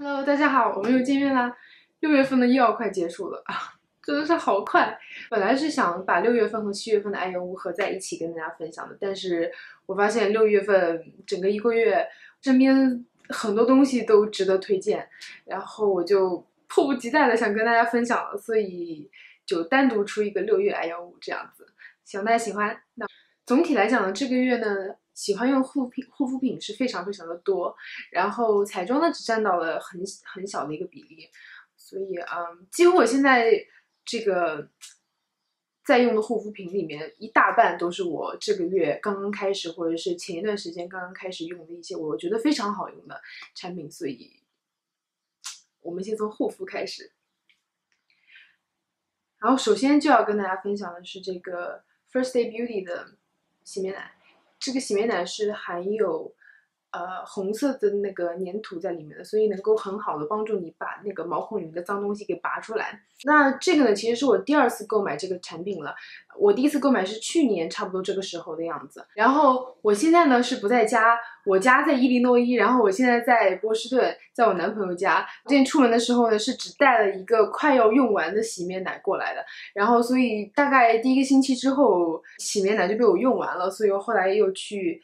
Hello， 大家好，我们又见面啦。6月份的又要快结束了啊，真的是好快。本来是想把6月份和7月份的爱用物合在一起跟大家分享的，但是我发现6月份整个一个月，身边很多东西都值得推荐，然后我就迫不及待的想跟大家分享了，所以就单独出一个6月爱用物这样子，希望大家喜欢。那总体来讲呢，这个月呢。 喜欢用护肤品是非常的多，然后彩妆呢只占到了很小的一个比例，所以几乎我现在这个在用的护肤品里面，一大半都是我这个月刚刚开始或者是前一段时间刚刚开始用的一些我觉得非常好用的产品，所以我们先从护肤开始。然后首先就要跟大家分享的是这个 First Aid Beauty 的洗面奶。 这个洗面奶是含有红色的那个粘土在里面的，所以能够很好的帮助你把那个毛孔里面的脏东西给拔出来。那这个呢，其实是我第二次购买这个产品了。我第一次购买是去年差不多这个时候的样子。然后我现在呢是不在家，我家在伊利诺伊，然后我现在在波士顿，在我男朋友家。最近出门的时候呢，是只带了一个快要用完的洗面奶过来的。然后所以大概第一个星期之后，洗面奶就被我用完了，所以我后来又去。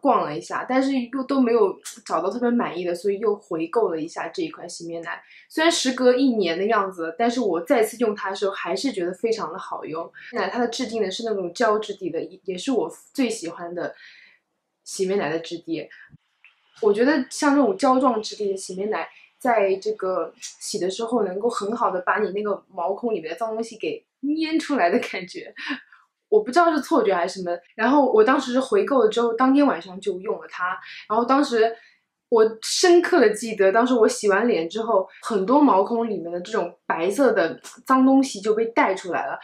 逛了一下，但是又都没有找到特别满意的，所以又回购了一下这一款洗面奶。虽然时隔1年的样子，但是我再次用它的时候，还是觉得非常的好用。它的质地呢是那种胶质地的，也是我最喜欢的洗面奶的质地。我觉得像这种胶状质地的洗面奶，在这个洗的时候，能够很好的把你那个毛孔里面的脏东西给粘出来的感觉。 我不知道是错觉还是什么，然后我当时是回购了之后，当天晚上就用了它。然后当时我深刻的记得，当时我洗完脸之后，很多毛孔里面的这种白色的脏东西就被带出来了。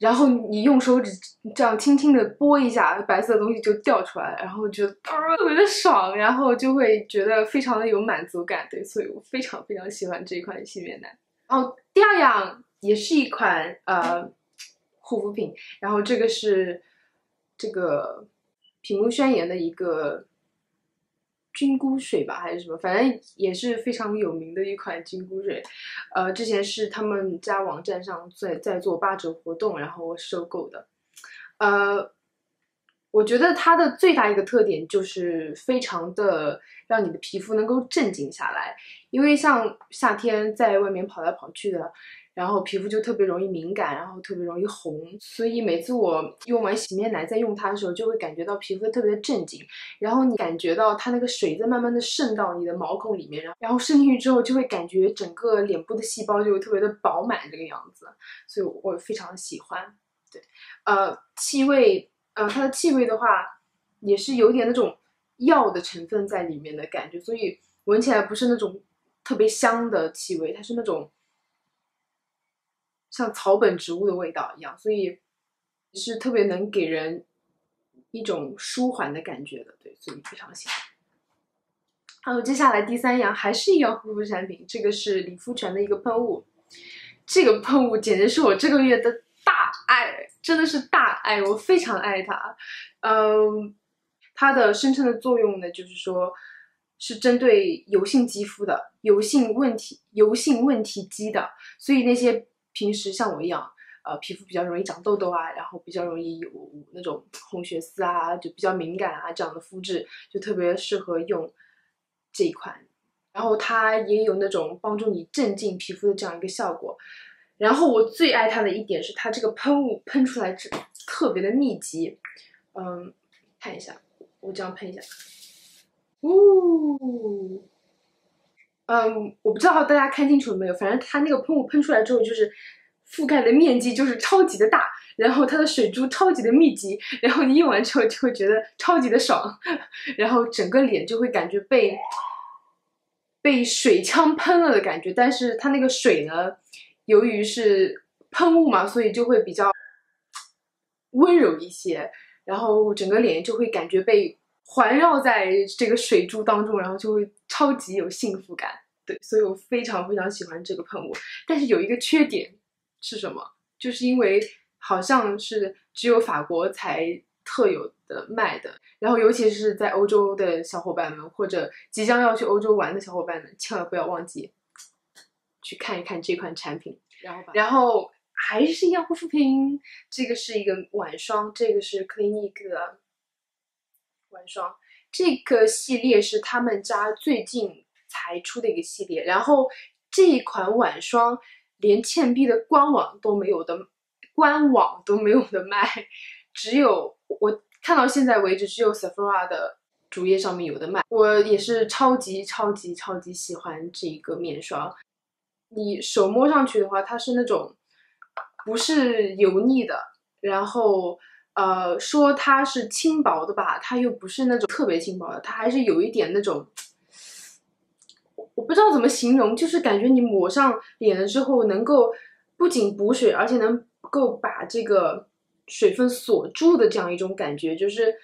然后你用手指这样轻轻的拨一下，白色的东西就掉出来了，然后觉得特别的爽，然后就会觉得非常的有满足感。对，所以我非常喜欢这一款洗面奶。然后第二样也是一款护肤品，然后这个是这个屏幕宣言的一个菌菇水吧，还是什么，反正也是非常有名的一款菌菇水。之前是他们家网站上在做8折活动，然后我收购的。我觉得它的最大一个特点就是非常的让你的皮肤能够镇静下来，因为像夏天在外面跑来跑去的。 然后皮肤就特别容易敏感，然后特别容易红，所以每次我用完洗面奶再用它的时候，就会感觉到皮肤特别的镇静。然后你感觉到它那个水在慢慢的渗到你的毛孔里面，然后渗进去之后，就会感觉整个脸部的细胞就会特别的饱满这个样子，所以我非常喜欢。对，气味，它的气味的话，也是有点那种药的成分在里面的感觉，所以闻起来不是那种特别香的气味，它是那种。 像草本植物的味道一样，所以是特别能给人一种舒缓的感觉的，对，所以非常喜欢。还有接下来第三样还是一样护肤产品，这个是理肤泉的一个喷雾，这个喷雾简直是我这个月的大爱，真的是大爱，我非常爱它。它的声称的作用呢，就是说。 是针对油性肌肤的、油性问题肌的，所以那些平时像我一样，皮肤比较容易长痘痘啊，然后比较容易有那种红血丝啊，就比较敏感啊这样的肤质，就特别适合用这一款。然后它也有那种帮助你镇静皮肤的这样一个效果。然后我最爱它的一点是它这个喷雾喷出来特别的密集，看一下，我这样喷一下。 我不知道大家看清楚了没有，反正它那个喷雾喷出来之后，就是覆盖的面积就是超级的大，然后它的水珠超级的密集，然后你用完之后就会觉得超级的爽，然后整个脸就会感觉被水枪喷了的感觉，但是它那个水呢，由于是喷雾嘛，所以就会比较温柔一些，然后整个脸就会感觉被。 环绕在这个水珠当中，然后就会超级有幸福感，对，所以我非常喜欢这个喷雾。但是有一个缺点是什么？就是因为好像是只有法国才特有的卖的。然后尤其是在欧洲的小伙伴们，或者即将要去欧洲玩的小伙伴们，千万不要忘记去看一看这款产品。然后还是一样护肤品，这个是一个晚霜，这个是 Clinique 的晚霜，这个系列是他们家最近才出的一个系列。然后这一款晚霜连倩碧的官网都没有的卖，只有我看到现在为止只有 Sephora 的主页上面有的卖。我也是超级超级超级喜欢这个面霜，你手摸上去的话，它是那种不是油腻的，然后说它是轻薄的吧，它又不是那种特别轻薄的，它还是有一点那种，我不知道怎么形容，就是感觉你抹上脸了之后，能够不仅补水，而且能够把这个水分锁住的这样一种感觉，就是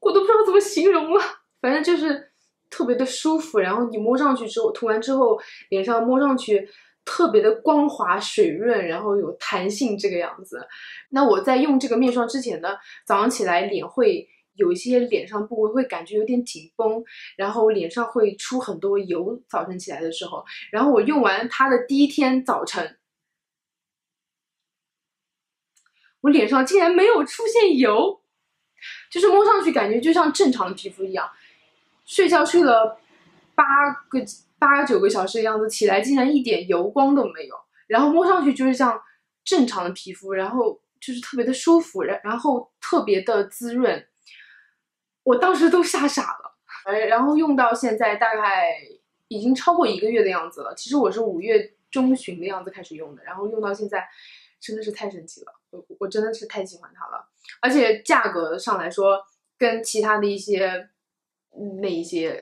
我都不知道怎么形容了，反正就是特别的舒服。然后你摸上去之后，涂完之后脸上摸上去特别的光滑水润，然后有弹性这个样子。那我在用这个面霜之前呢，早上起来脸会有一些脸上部位会感觉有点紧绷，然后脸上会出很多油，早晨起来的时候。然后我用完它的第一天早晨，我脸上竟然没有出现油，就是摸上去感觉就像正常的皮肤一样。睡觉睡了8、9个小时的样子，起来竟然一点油光都没有，然后摸上去就是像正常的皮肤，然后就是特别的舒服，然后特别的滋润，我当时都吓傻了。然后用到现在大概已经超过1个月的样子了，其实我是5月中旬的样子开始用的，然后用到现在真的是太神奇了，我真的是太喜欢它了。而且价格上来说，跟其他的一些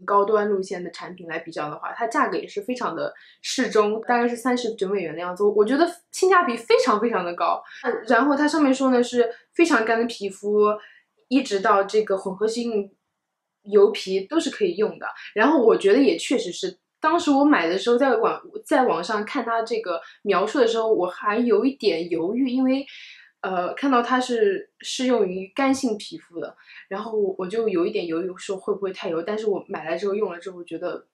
高端路线的产品来比较的话，它价格也是非常的适中，大概是$39的样子，我觉得性价比非常非常的高。然后它上面说呢是非常干的皮肤，一直到这个混合性油皮都是可以用的。然后我觉得也确实是，当时我买的时候在网上看它这个描述的时候，我还有一点犹豫，因为看到它是适用于干性皮肤的，然后我就有一点犹豫说会不会太油，但是我买来之后用了之后，觉得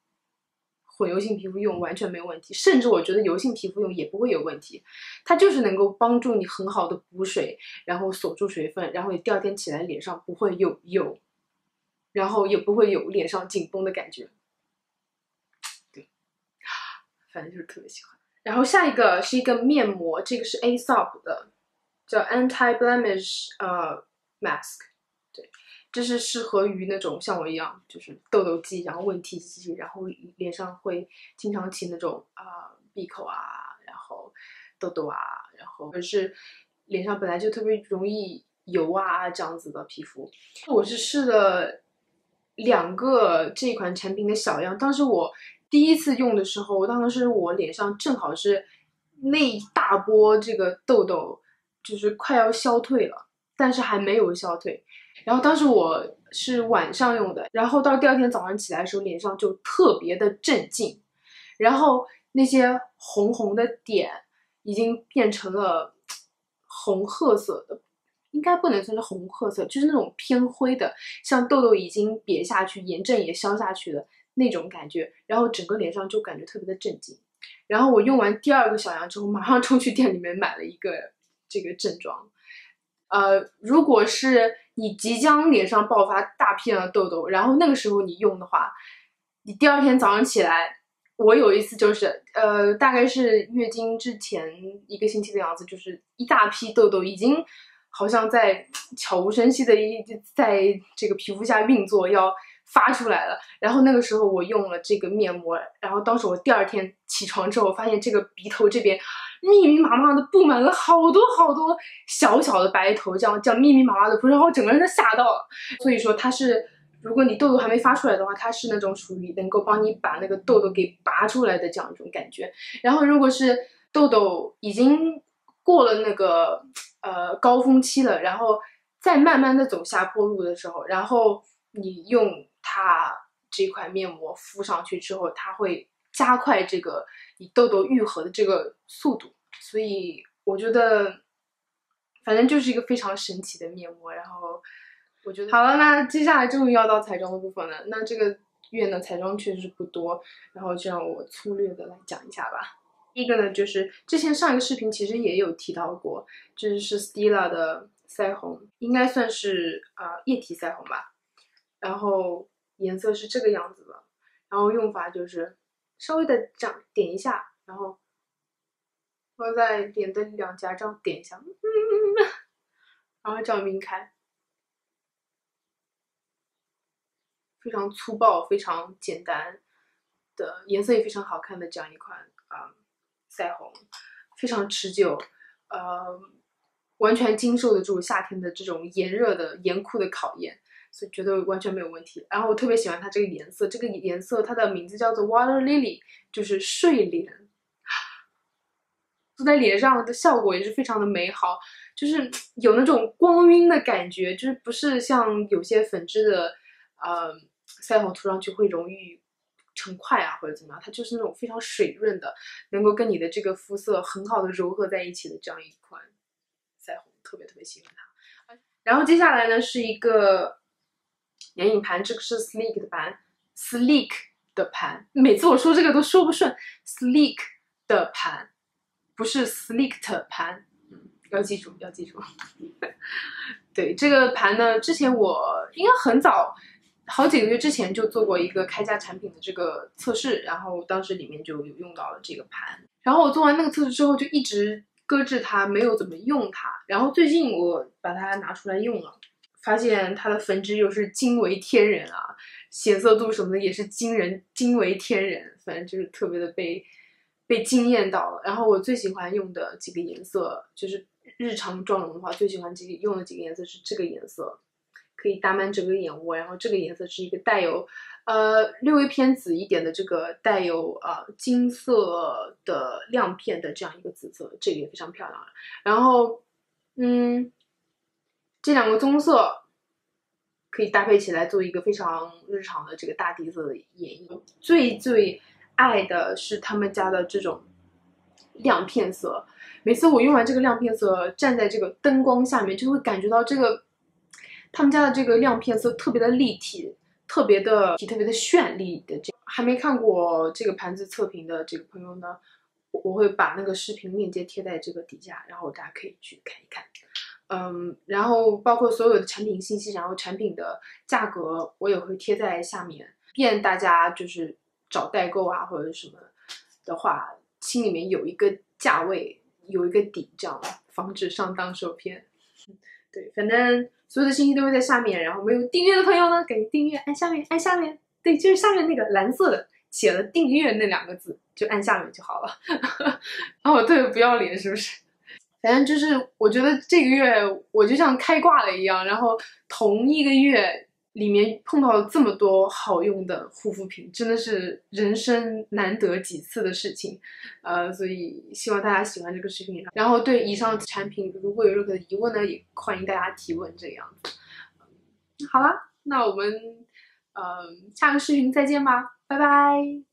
混油性皮肤用完全没有问题，甚至我觉得油性皮肤用也不会有问题，它就是能够帮助你很好的补水，然后锁住水分，然后你第二天起来脸上不会有油，然后也不会有脸上紧绷的感觉。对，反正就是特别喜欢。然后下一个是一个面膜，这个是 Aesop 的，叫 Anti-Blemish Mask， 对，这是适合于那种像我一样就是痘痘肌，然后问题肌，然后脸上会经常起那种闭口啊，然后痘痘啊，然后就是脸上本来就特别容易油啊这样子的皮肤。我是试了2个这款产品的小样，当时我第一次用的时候，当时我脸上正好是那一大波这个痘痘，就是快要消退了，但是还没有消退。然后当时我是晚上用的，然后到第二天早上起来的时候，脸上就特别的镇静，然后那些红红的点已经变成了红褐色的，应该不能算是红褐色，就是那种偏灰的，像痘痘已经瘪下去，炎症也消下去的那种感觉，然后整个脸上就感觉特别的镇静。然后我用完第2个小样之后，马上冲去店里面买了一个这个症状。如果是你即将脸上爆发大批量的痘痘，然后那个时候你用的话，你第二天早上起来，我有一次就是大概是月经之前1个星期的样子，就是一大批痘痘已经好像在悄无声息的在这个皮肤下运作，要发出来了。然后那个时候我用了这个面膜，然后当时我第二天起床之后，发现这个鼻头这边密密麻麻的布满了好多好多小小的白头，这样密密麻麻的，然后我整个人都吓到了。所以说它是，如果你痘痘还没发出来的话，它是那种属于能够帮你把那个痘痘给拔出来的这样一种感觉。然后如果是痘痘已经过了那个高峰期了，然后再慢慢的走下坡路的时候，然后你用它这款面膜敷上去之后，它会加快这个你痘痘愈合的这个速度。所以我觉得反正就是一个非常神奇的面膜。然后我觉得好了，那接下来终于要到彩妆的部分了。那这个月呢，彩妆确实不多，然后就让我粗略的来讲一下吧。第一个呢，就是之前上一个视频其实也有提到过，这是 Stila 的腮红，应该算是液体腮红吧。然后颜色是这个样子的，然后用法就是稍微的这样点一下，然后放在脸的两颊这样点一下，然后这样晕开。非常粗暴、非常简单的颜色也非常好看的这样一款腮红，非常持久，完全经受得住夏天的这种炎热的、严酷的考验，所以觉得完全没有问题。然后我特别喜欢它这个颜色，这个颜色它的名字叫做 Water Lily， 就是睡莲，涂在脸上的效果也是非常的美好，就是有那种光晕的感觉，就是不是像有些粉质的腮红涂上去会容易成块啊或者怎么样，它就是那种非常水润的，能够跟你的这个肤色很好的柔合在一起的这样一款腮红，特别特别喜欢它。然后接下来呢是一个眼影盘，这个是 sleek 的盘，每次我说这个都说不顺， sleek 的盘不是 sleek 盘，要记住要记住。对，这个盘呢之前我应该很早好几个月之前就做过一个开价产品的这个测试，然后当时里面就有用到了这个盘，然后我做完那个测试之后就一直搁置它，没有怎么用它，然后最近我把它拿出来用了，发现它的粉质又是惊为天人啊，显色度什么的也是惊为天人，反正就是特别的被惊艳到了。然后我最喜欢用的几个颜色，就是日常妆容的话最喜欢用的几个颜色是这个颜色，可以打满整个眼窝，然后这个颜色是一个带有略微偏紫一点的，这个带有金色的亮片的这样一个紫色，这个也非常漂亮。然后这两个棕色可以搭配起来做一个非常日常的这个大地色的眼影。最爱的是他们家的这种亮片色，每次我用完这个亮片色站在这个灯光下面，就会感觉到这个他们家的这个亮片色特别的立体，特别的绚丽的。还没看过这个盘子测评的这个朋友呢，我会把那个视频链接贴在这个底下，然后大家可以去看一看。然后包括所有的产品信息，然后产品的价格我也会贴在下面，便大家就是找代购啊或者什么的话，心里面有一个价位，有一个底，这样防止上当受骗。对，反正所有的信息都会在下面，然后没有订阅的朋友呢，赶紧订阅，按下面，对，就是下面那个蓝色的写了订阅那两个字，就按下面就好了。哦，对，不要脸是不是？反正就是我觉得这个月我就像开挂了一样，然后同一个月里面碰到了这么多好用的护肤品，真的是人生难得几次的事情，所以希望大家喜欢这个视频。然后对以上产品如果有任何疑问呢，也欢迎大家提问这样子。好啦，那我们下个视频再见吧，拜拜。